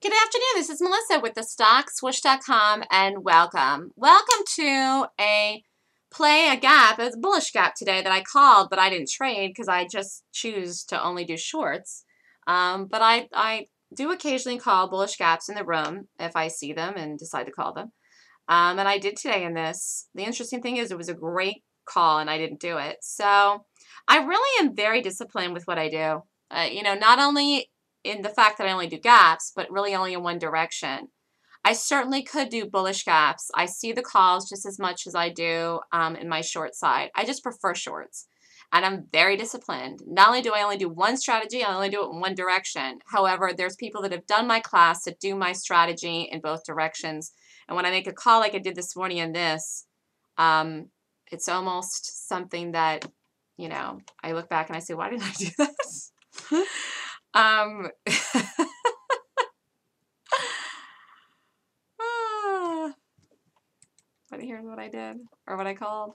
Good afternoon, this is Melissa with TheStockSwoosh.com and welcome. Welcome to a play a gap. It's a bullish gap today that I called, but I didn't trade because I just choose to only do shorts. But I do occasionally call bullish gaps in the room if I see them and decide to call them. And I did today in this. The interesting thing is it was a great call and I didn't do it. So I really am very disciplined with what I do. You know, not only in the fact that I only do gaps, but really only in one direction. I certainly could do bullish gaps. I see the calls just as much as I do in my short side. I just prefer shorts. And I'm very disciplined. Not only do I only do one strategy, I only do it in one direction. However, there's people that have done my class that do my strategy in both directions. And when I make a call like I did this morning in this, it's almost something that, you know, I look back and I say, why did I do this? But here's what I did, or what I called.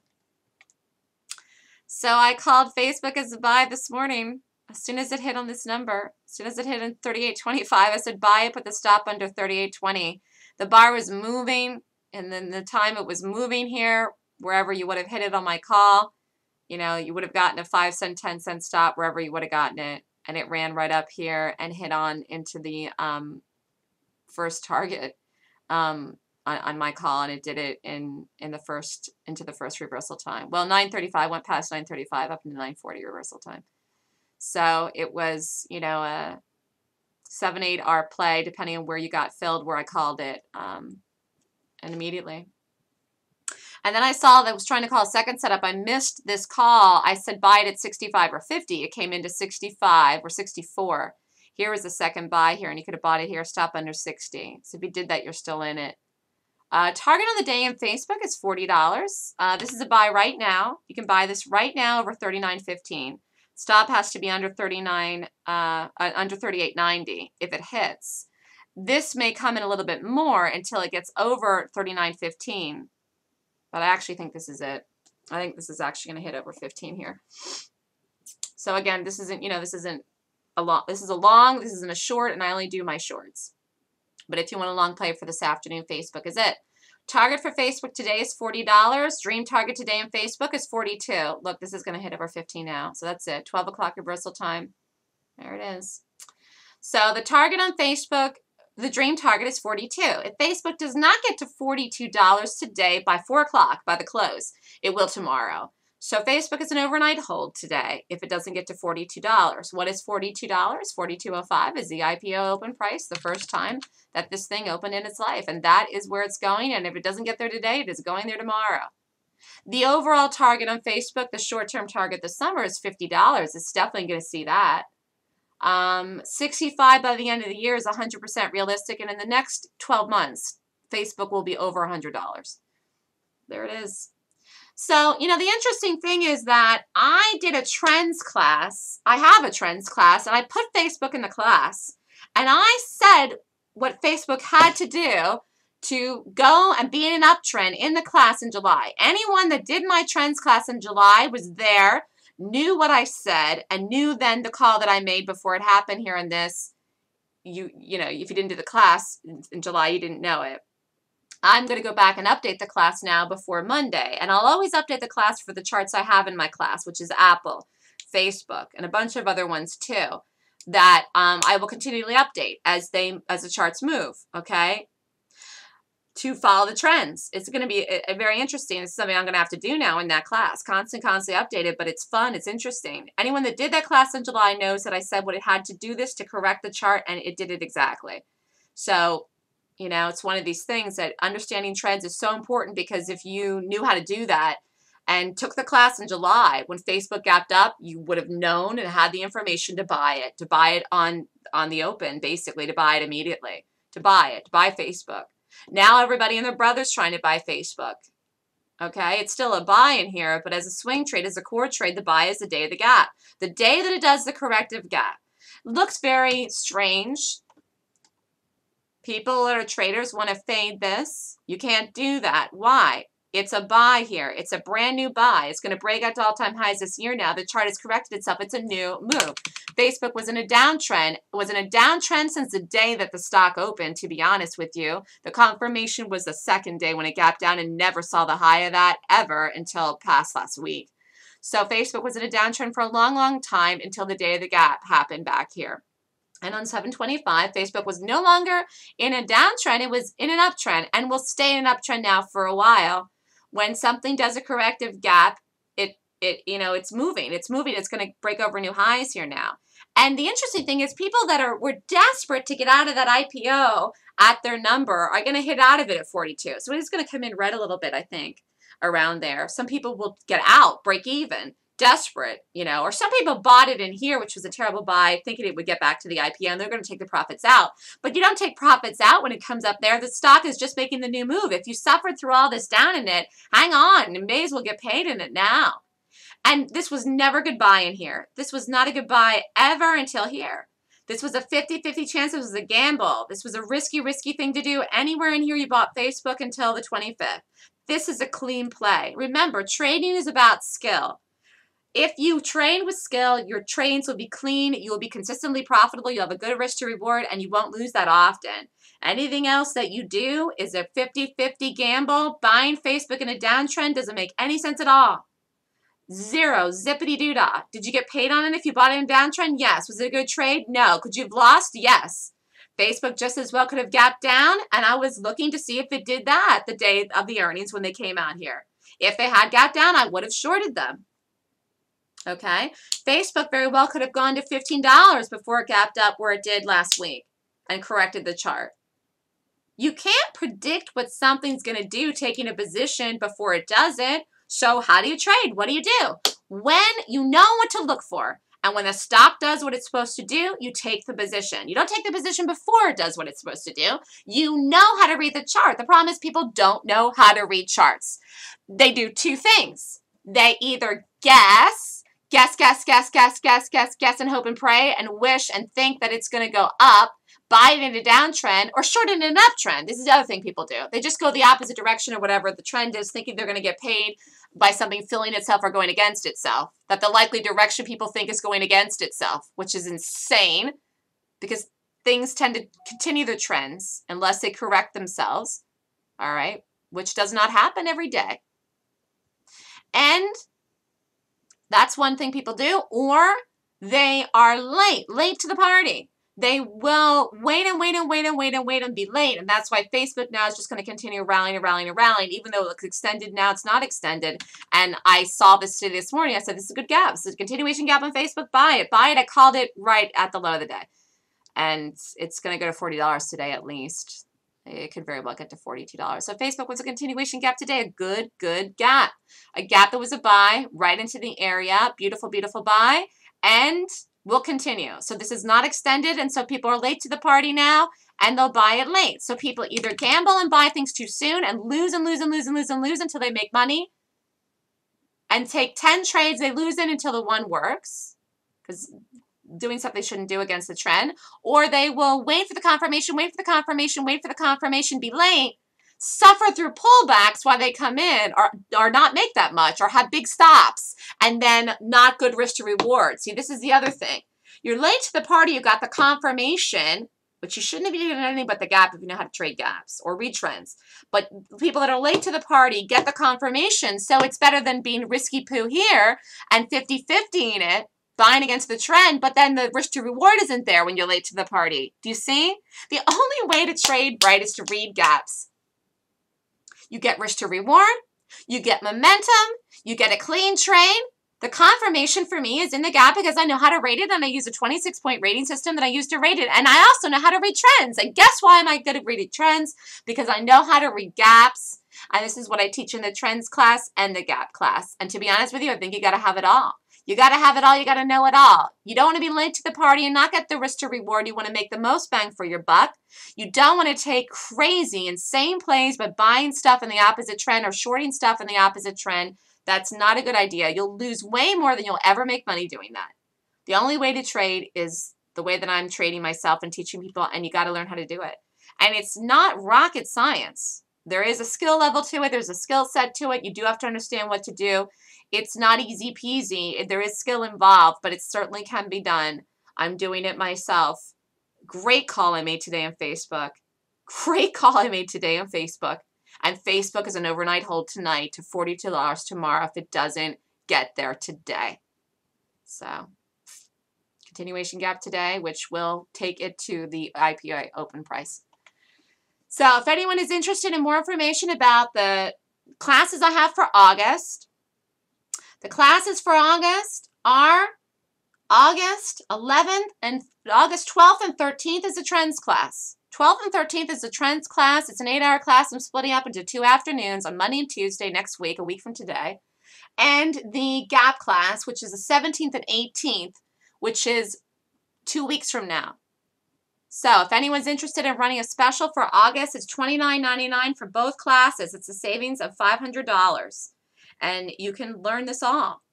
So I called Facebook as a buy this morning. As soon as it hit on this number, as soon as it hit in 38.25, I said buy, I put the stop under 38.20. The bar was moving, and then the time it was moving here, wherever you would have hit it on my call, you know, you would have gotten a 5 cent, 10 cent stop, wherever you would have gotten it. And it ran right up here and hit on into the first target on my call, and it did it into the first reversal time. Well, 9:35 went past 9:35 up into 9:40 reversal time. So it was, you know, a 7-8 hour play depending on where you got filled, where I called it, and immediately. And then I saw that I was trying to call a second setup. I missed this call. I said buy it at 65 or 50. It came into 65 or 64. Here was the second buy here, and you could have bought it here, stop under 60. So if you did that, you're still in it. Target on the day in Facebook is $40. This is a buy right now. You can buy this right now over 39.15. Stop has to be under 39, under 38.90 if it hits. This may come in a little bit more until it gets over 39.15. But I actually think this is it. I think this is actually going to hit over 15 here. So again, this isn't, you know, this isn't a long, this is a long, this isn't a short, and I only do my shorts. But if you want a long play for this afternoon, Facebook is it. Target for Facebook today is $40. Dream target today in Facebook is 42. Look, this is going to hit over 15 now. So that's it. 12 o'clock reversal time. There it is. So the target on Facebook, the dream target is 42. If Facebook does not get to $42 today by 4 o'clock, by the close, it will tomorrow. So Facebook is an overnight hold today if it doesn't get to $42. What is $42? $42.05 is the IPO open price, the first time that this thing opened in its life. And that is where it's going. And if it doesn't get there today, it is going there tomorrow. The overall target on Facebook, the short-term target this summer is $50. It's definitely going to see that. 65 by the end of the year is 100% realistic, and in the next 12 months, Facebook will be over $100. There it is. So, you know, the interesting thing is that I did a trends class. I have a trends class, and I put Facebook in the class, and I said what Facebook had to do to go and be in an uptrend in the class in July. Anyone that did my trends class in July was there, knew what I said, and knew then the call that I made before it happened here in this. You know, if you didn't do the class in July, you didn't know it. I'm going to go back and update the class now before Monday. And I'll always update the class for the charts I have in my class, which is Apple, Facebook, and a bunch of other ones too, that I will continually update as the charts move, okay? To follow the trends. It's going to be very interesting. It's something I'm going to have to do now in that class. Constantly updated, but it's fun. It's interesting. Anyone that did that class in July knows that I said what it had to do this to correct the chart, and it did it exactly. So, you know, it's one of these things that understanding trends is so important, because if you knew how to do that and took the class in July when Facebook gapped up, you would have known and had the information to buy it on the open, basically, to buy it immediately, to buy Facebook. Now everybody and their brother's trying to buy Facebook. Okay, it's still a buy in here, but as a swing trade, as a core trade, the buy is the day of the gap. The day that it does the corrective gap. Looks very strange. People that are traders want to fade this. You can't do that. Why? It's a buy here. It's a brand new buy. It's going to break out to all-time highs this year now. The chart has corrected itself. It's a new move. Facebook was in a downtrend. It was in a downtrend since the day that the stock opened, to be honest with you. The confirmation was the second day when it gapped down and never saw the high of that ever until past last week. So Facebook was in a downtrend for a long, long time until the day the gap happened back here. And on 7/25, Facebook was no longer in a downtrend. It was in an uptrend and will stay in an uptrend now for a while. When something does a corrective gap, it's moving. It's moving. It's going to break over new highs here now. And the interesting thing is people that were desperate to get out of that IPO at their number are going to hit out of it at 42. So it's going to come in red a little bit, I think, around there. Some people will get out, break even, desperate, you know, or some people bought it in here, which was a terrible buy, thinking it would get back to the IPO, and they're going to take the profits out. But you don't take profits out when it comes up there. The stock is just making the new move. If you suffered through all this down in it, hang on, you may as well get paid in it now. And this was never a good buy in here. This was not a good buy ever until here. This was a 50-50 chance. This was a gamble. This was a risky, risky thing to do. Anywhere in here you bought Facebook until the 25th. This is a clean play. Remember, trading is about skill. If you train with skill, your trades will be clean, you'll be consistently profitable, you'll have a good risk to reward, and you won't lose that often. Anything else that you do is a 50-50 gamble. Buying Facebook in a downtrend doesn't make any sense at all. Zero. Zippity-doo-dah. Did you get paid on it if you bought it in a downtrend? Yes. Was it a good trade? No. Could you have lost? Yes. Facebook just as well could have gapped down, and I was looking to see if it did that the day of the earnings when they came out here. If they had gapped down, I would have shorted them. Okay? Facebook very well could have gone to $15 before it gapped up where it did last week and corrected the chart. You can't predict what something's going to do taking a position before it does it. So how do you trade? What do you do? When you know what to look for. And when the stock does what it's supposed to do, you take the position. You don't take the position before it does what it's supposed to do. You know how to read the chart. The problem is people don't know how to read charts. They do two things. They either guess, and hope and pray and wish and think that it's going to go up, buy it in a downtrend, or short it in an uptrend. This is the other thing people do. They just go the opposite direction or whatever the trend is, thinking they're going to get paid by something filling itself or going against itself, that the likely direction people think is going against itself, which is insane because things tend to continue their trends unless they correct themselves, all right, which does not happen every day. And that's one thing people do, or they are late to the party. They will wait and be late. And that's why Facebook now is just going to continue rallying and rallying and rallying, even though it's extended now, it's not extended. And I saw this today this morning. I said, this is a good gap. This is a continuation gap on Facebook. Buy it. Buy it. I called it right at the low of the day. And it's going to go to $40 today at least. It could very well get to $42. So Facebook was a continuation gap today. A good, good gap. A gap that was a buy right into the area. Beautiful, beautiful buy. And we'll continue. So this is not extended, and so people are late to the party now, and they'll buy it late. So people either gamble and buy things too soon and lose until they make money and take 10 trades they lose in until the one works because doing something they shouldn't do against the trend, or they will wait for the confirmation, be late, suffer through pullbacks while they come in or not make that much or have big stops and then not good risk to reward. See, this is the other thing. You're late to the party. You got the confirmation, which you shouldn't have needed anything but the gap if you know how to trade gaps or read trends. But people that are late to the party get the confirmation, so it's better than being risky poo here and 50-50 in it, buying against the trend, but then the risk to reward isn't there when you're late to the party. Do you see? The only way to trade right is to read gaps. You get risk to reward, you get momentum, you get a clean trade. The confirmation for me is in the gap because I know how to rate it, and I use a 26-point rating system that I use to rate it. And I also know how to read trends. And guess why am I good at reading trends? Because I know how to read gaps. And this is what I teach in the trends class and the gap class. And to be honest with you, I think you got to have it all. You got to have it all. You got to know it all. You don't want to be late to the party and not get the risk to reward. You want to make the most bang for your buck. You don't want to take crazy, insane plays by buying stuff in the opposite trend or shorting stuff in the opposite trend. That's not a good idea. You'll lose way more than you'll ever make money doing that. The only way to trade is the way that I'm trading myself and teaching people, and you got to learn how to do it. And it's not rocket science. There is a skill level to it. There's a skill set to it. You do have to understand what to do. It's not easy peasy. There is skill involved, but it certainly can be done. I'm doing it myself. Great call I made today on Facebook. Great call I made today on Facebook. And Facebook is an overnight hold tonight to $42 tomorrow if it doesn't get there today. So continuation gap today, which will take it to the IPO open price. So if anyone is interested in more information about the classes I have for August, the classes for August are August 11th and August 12th and 13th is a trends class. 12th and 13th is a trends class. It's an 8-hour class. I'm splitting up into 2 afternoons on Monday and Tuesday next week, a week from today. And the gap class, which is the 17th and 18th, which is 2 weeks from now. So if anyone's interested in running a special for August, it's $29.99 for both classes. It's a savings of $500. And you can learn this all.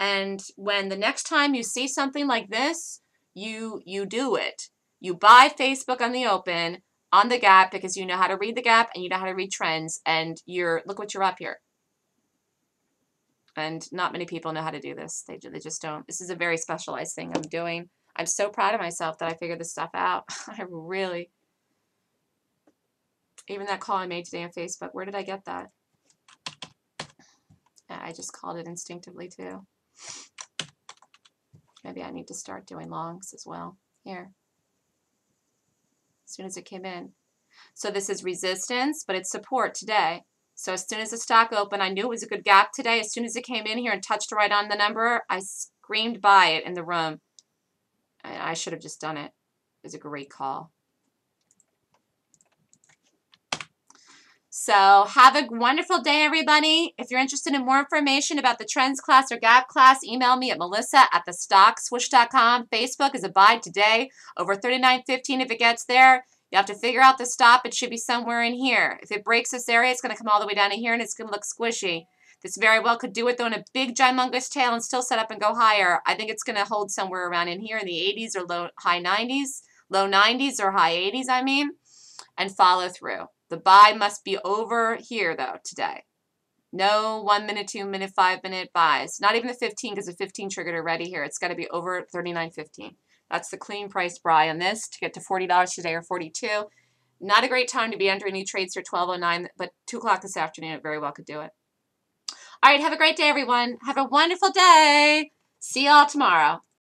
And when the next time you see something like this, you do it. You buy Facebook on the open, on the gap, because you know how to read the gap and you know how to read trends. And you're look what you're up here. And not many people know how to do this. They just don't. This is a very specialized thing I'm doing. I'm so proud of myself that I figured this stuff out. I really, even that call I made today on Facebook, where did I get that? I just called it instinctively too. Maybe I need to start doing longs as well. Here, as soon as it came in. So this is resistance, but it's support today. So as soon as the stock opened, I knew it was a good gap today. As soon as it came in here and touched right on the number, I screamed by it in the room. And I should have just done it. It was a great call. So have a wonderful day, everybody. If you're interested in more information about the trends class or gap class, email me at melissa@thestockswoosh.com. Facebook is a buy today, over $39.15 if it gets there. You have to figure out the stop. It should be somewhere in here. If it breaks this area, it's going to come all the way down to here, and it's going to look squishy. This very well could do it, though, in a big, humongous tail and still set up and go higher. I think it's going to hold somewhere around in here in the 80s or low, high 90s, low 90s or high 80s, I mean, and follow through. The buy must be over here, though, today. No 1 minute, 2 minute, 5 minute buys. Not even the 15 because the 15 triggered already here. It's got to be over 39.15. That's the clean price buy on this to get to $40 today or 42. Not a great time to be entering any trades for 12.09, but 2 o'clock this afternoon it very well could do it. All right, have a great day, everyone. Have a wonderful day. See y'all tomorrow.